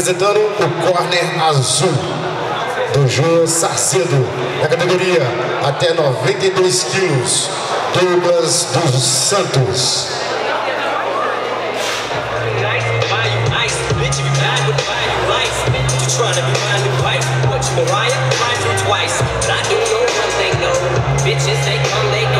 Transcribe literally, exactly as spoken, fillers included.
representando o corner azul, Dojo Sarzedo, na categoria até noventa e dois quilos, Douglas dos Santos. Bitches, they come, they go.